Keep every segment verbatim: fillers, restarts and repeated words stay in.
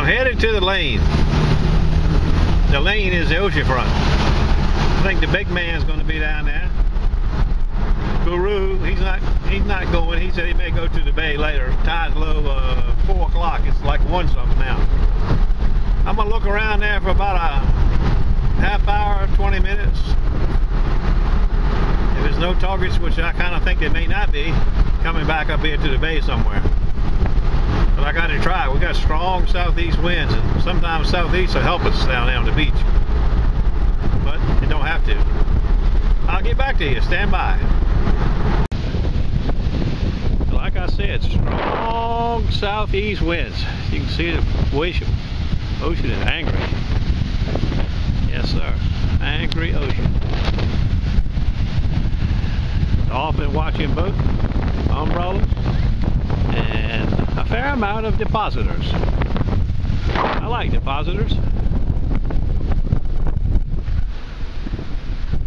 I'm headed to the lane. The lane is the oceanfront. I think the big man's going to be down there. Guru, he's not he's not going. He said he may go to the bay later. Tide's low, uh, four o'clock. It's like one something now. I'm gonna look around there for about a half hour, twenty minutes. If there's no targets, which I kind of think there may not be, coming back up here to the bay somewhere. But I got to try. We got strong southeast winds, and sometimes southeast will help us down there on the beach. But it don't have to. I'll get back to you. Stand by. Like I said, strong southeast winds. You can see the ocean. Ocean is angry. Yes, sir. Angry ocean. Often watching boats, umbrellas, and a fair amount of depositors. I like depositors.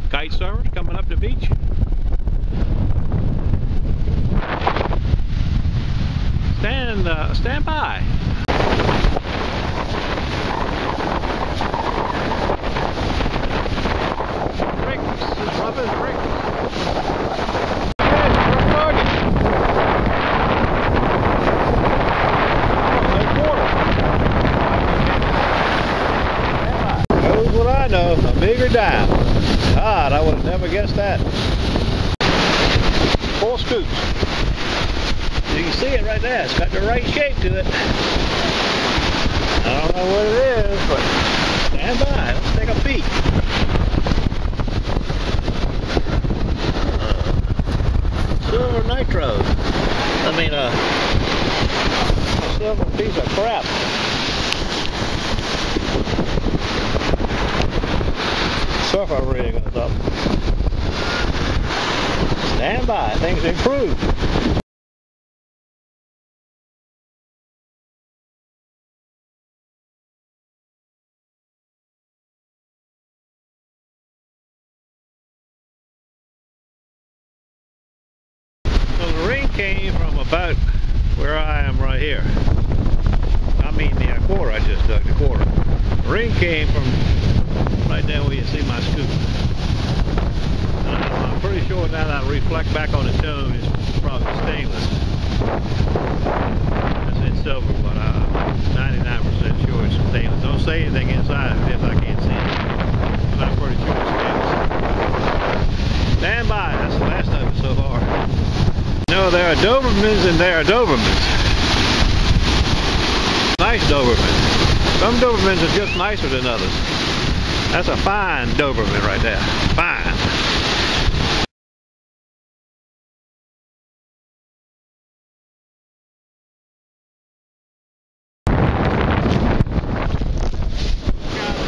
Kite surfers coming up the beach. Stand, uh, stand by. Bigger dime. God, I would have never guessed that. Four scoops. You can see it right there. It's got the right shape to it. I don't know what it is, but stand by. Let's take a peek. Uh, silver nitros. I mean, uh, a silver piece of crap. Surfer rig on top. Stand by, things improve. So the ring came from about where I am right here. I mean the quarter I just dug, the quarter. The ring came from right there where you see my scoop. Uh, I'm pretty sure now that I reflect back on the tone, it's probably stainless. I said silver, but I'm ninety-nine percent sure it's stainless. Don't say anything inside if I can't see it, but I'm pretty sure it's stainless. Stand by, that's the last of it so far. No, there are Dobermans and there are Dobermans. Nice Dobermans. Some Dobermans are just nicer than others. That's a fine Doberman right there. Fine.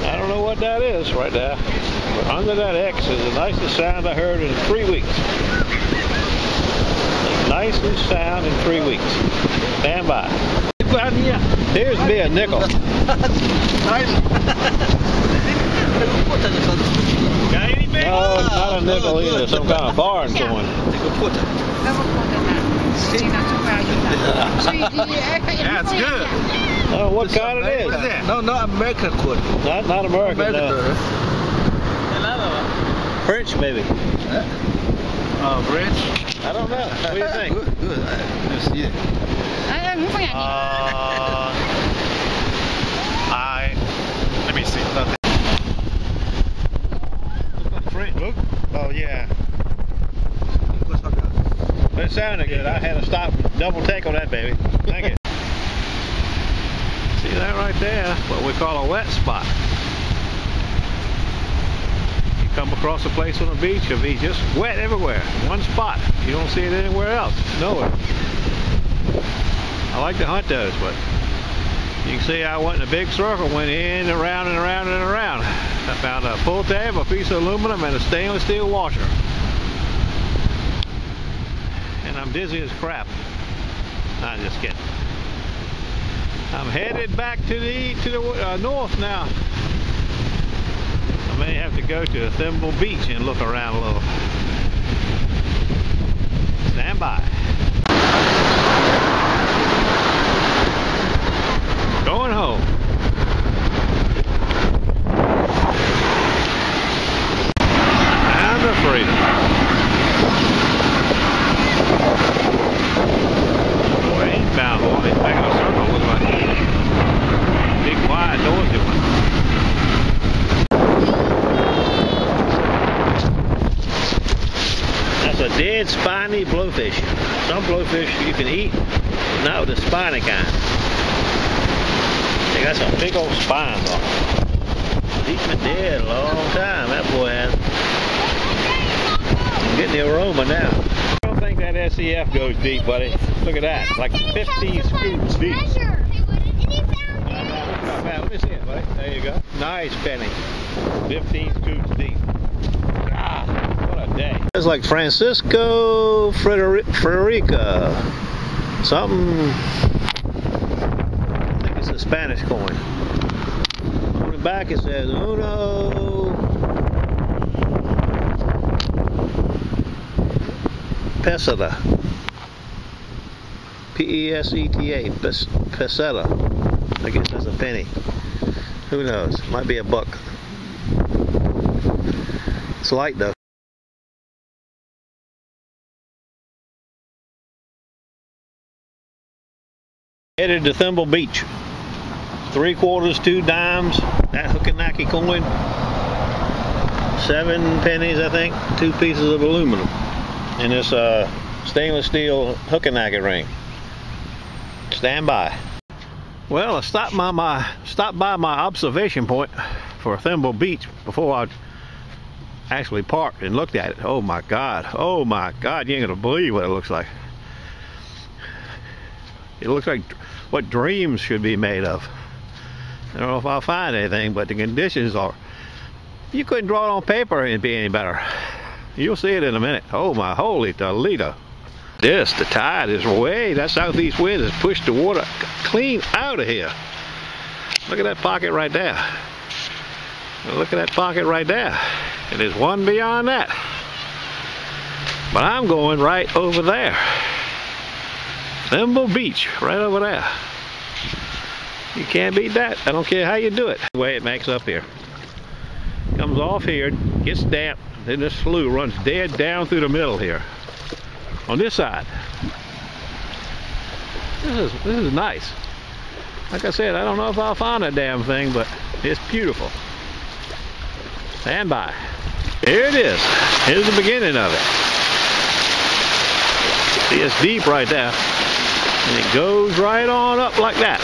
I don't know what that is right there. But under that X is the nicest sound I heard in three weeks. The nicest sound in three weeks. Stand by. Here's me a nickel. Nice. No, it's not a nickel either, some kind of foreign coin. That's good. Oh, what it's kind American, it is? No, not American coin. Not, not American, American no. French, maybe. Oh, French? I don't know. What do you think? Good, good. I just see it. Uh, I, let me see. Nothing. Look. Oh yeah. That sounded good. I had to stop and double take on that baby. Thank you. See that right there? What we call a wet spot. You come across a place on the beach, it'll be just wet everywhere. One spot. You don't see it anywhere else. Nowhere. I like to hunt those, but you can see I went in a big circle, went in and around and around and around. I found a pull tab, a piece of aluminum, and a stainless steel washer. And I'm dizzy as crap. I'm just kidding. I'm headed back to the to the uh, north now. I may have to go to Thimble Beach and look around a little. Stand by. Going home. spiny blowfish. Some blowfish you can eat, not with the spiny kind. They got some big old spine on them. Eating it dead a long time, that boy has. I'm getting the aroma now. I don't think that S E F goes deep, buddy. Look at that, like fifteen scoops deep. Let me see it, buddy. There you go. Nice penny. fifteen scoops deep. Ah, what a day. It's like Francisco Frederica. Something. I think it's a Spanish coin. On the back it says Uno Peseta. P E S E T A. Peseta. I guess that's a penny. Who knows? Might be a buck. It's light though. Headed to Thimble Beach. Three quarters, two dimes. That Hookenackie coin. Seven pennies, I think. Two pieces of aluminum. And this uh, stainless steel Hookenackie ring. Stand by. Well, I stopped by my stopped by my observation point for Thimble Beach before I actually parked and looked at it. Oh my God! Oh my God! You ain't gonna believe what it looks like. It looks like what dreams should be made of. I don't know if I'll find anything, but the conditions are. You couldn't draw it on paper and it'd be any better. You'll see it in a minute. Oh my holy Toledo! This, the tide is way, that southeast wind has pushed the water clean out of here. Look at that pocket right there. Look at that pocket right there. And there's one beyond that. But I'm going right over there. Thimble Beach, right over there. You can't beat that. I don't care how you do it. The way it makes up here. Comes off here, gets damp, then this slough runs dead down through the middle here. On this side, this is this is nice. Like I said, I don't know if I'll find that damn thing, but it's beautiful. Stand by. Here it is. Here's the beginning of it. See, it's deep right there, and it goes right on up like that.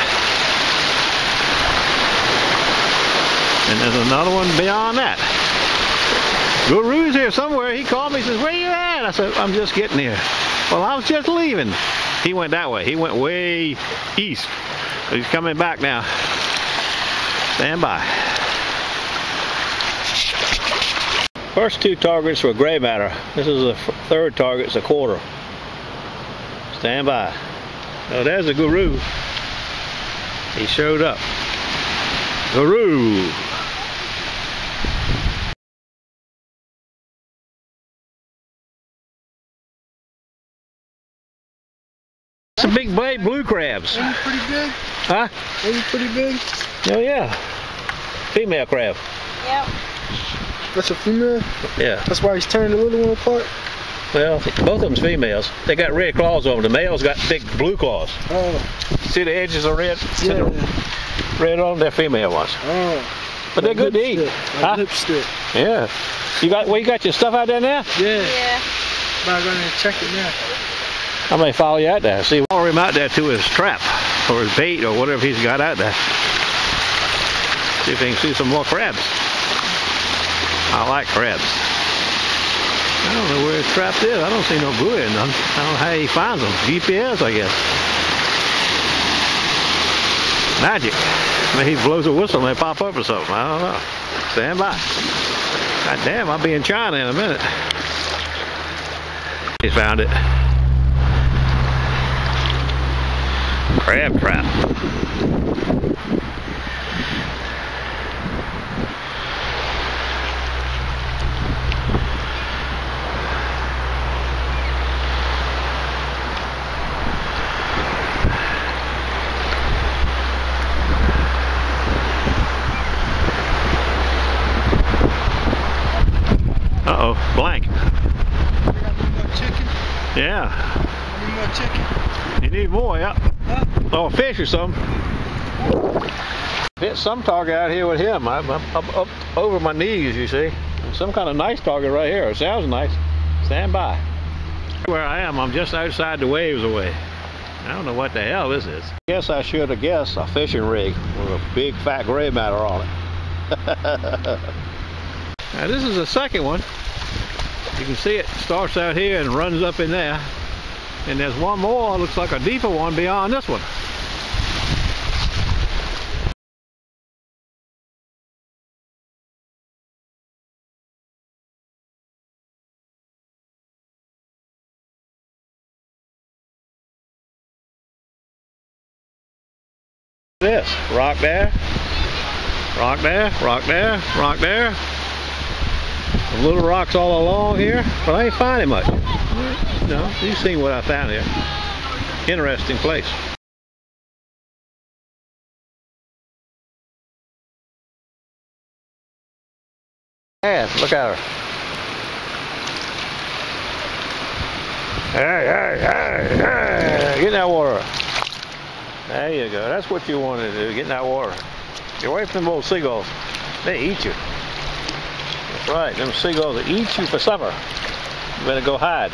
And there's another one beyond that. Guru's here somewhere. He called me and says, "Where you at?" I said, "I'm just getting here." "Well, I was just leaving." He went that way. He went way east. So he's coming back now. Stand by. First two targets were gray matter. This is the third target. It's a quarter. Stand by. Oh, there's the Guru. He showed up. Guru. Some big blade blue crabs. Ain't pretty big? Huh? Ain't pretty big? Oh yeah. Female crab. Yep. That's a female? Yeah. That's why he's tearing the little one apart? Well, both of them's females. They got red claws on them. The male's got big blue claws. Oh. See the edges are red? Yeah. See the red on them? They're female ones. Oh. But like they're good to eat. Stick. Like huh? Lipstick. Yeah. You got, well, you got your stuff out there now? Yeah. Yeah. I'm going to check it now. I may follow you out there. See, follow him out there to his trap or his bait or whatever he's got out there. See if he can see some more crabs. I like crabs. I don't know where his trap is. I don't see no buoy in them. I don't know how he finds them. G P S, I guess. Magic. Maybe he blows a whistle and they pop up or something. I don't know. Stand by. God damn, I'll be in China in a minute. He found it. Crab trap. Uh oh, blank. We got a little more chicken? Yeah. We need more chicken. You need more, yeah. Oh, a fish or something. Hit some target out here with him. I'm up, up over my knees, you see. Some kind of nice target right here. It sounds nice. Stand by. Where I am, I'm just outside the waves away. I don't know what the hell this is. Guess I should have guessed a fishing rig with a big fat gray matter on it. Now this is the second one. You can see it starts out here and runs up in there. And there's one more, looks like a deeper one beyond this one. This rock there, rock there, rock there, rock there. Some little rocks all along here, but I ain't finding much. No, you've seen what I found here. Interesting place. Man, look at her. Hey, hey, hey, hey! Get in that water. There you go. That's what you want to do. Get in that water. Get away from them old seagulls. They eat you. That's right. Them seagulls will eat you for supper. You better go hide.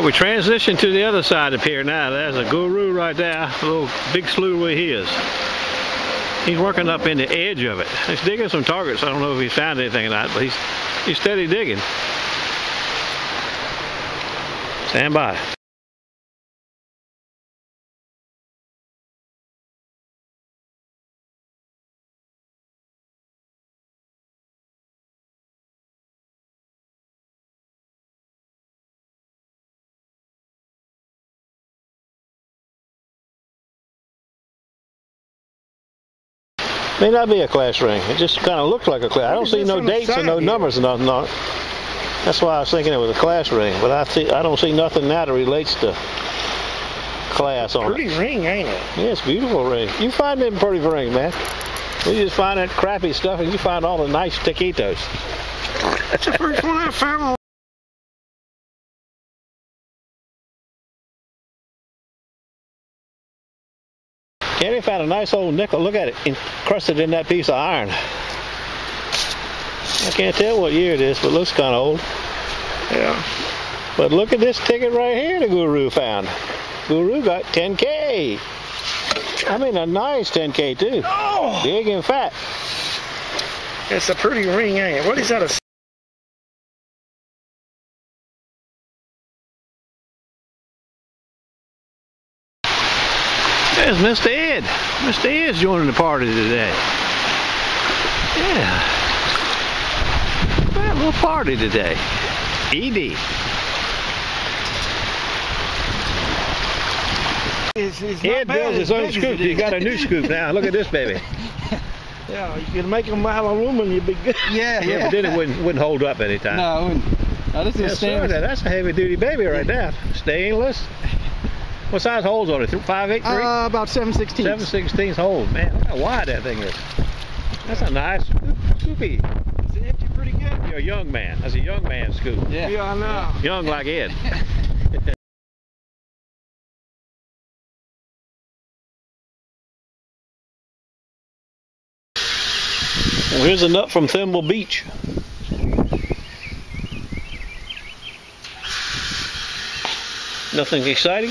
We transition to the other side of here now. There's a Guru right there. A little big slough where he is. He's working up in the edge of it. He's digging some targets. I don't know if he's found anything or not, but he's, he's steady digging. Stand by. May not be a class ring. It just kind of looks like a class. I don't see no dates or no numbers or nothing on it. That's why I was thinking it was a class ring. But I see, I don't see nothing now that relates to class on it. Pretty ring, ain't it? Yeah, it's a beautiful ring. You find them pretty ring, man. You just find that crappy stuff, and you find all the nice taquitos. That's the first one I found. Kenny found a nice old nickel. Look at it, encrusted in that piece of iron. I can't tell what year it is, but it looks kind of old. Yeah. But look at this ticket right here the Guru found. Guru got ten K. I mean, a nice ten K, too. Oh! Big and fat. It's a pretty ring, ain't it? What is that? A There's Mister Ed. Mister Ed's joining the party today. Yeah. Well, a little party today. Ed. It's, it's Ed builds his own scoop. You got a new scoop now. Look at this baby. Yeah, you can make them out of aluminum, you'd be good. Yeah, yeah. Yeah, but then it wouldn't, wouldn't hold up any time. No, it wouldn't. No, this is yeah, stainless. Sir, that's a heavy-duty baby right there. Stainless. What size holes on it? five eight three? Uh, about seven sixteenths. seven sixteenths holes, man. Look how wide that thing is. That's a nice scoopy. Does it hit you pretty good? You're a young man. That's a young man scoop. Yeah, yeah I know. Young like Ed. Well, here's a nut from Thimble Beach. Nothing exciting,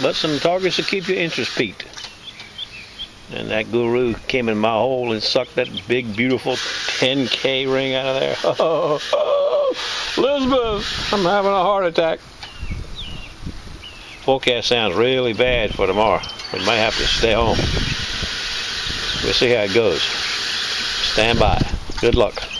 but some targets to keep your interest peaked. And that Guru came in my hole and sucked that big, beautiful ten K ring out of there. Oh, oh, Elizabeth, I'm having a heart attack. Forecast sounds really bad for tomorrow. We might have to stay home. We'll see how it goes. Stand by. Good luck.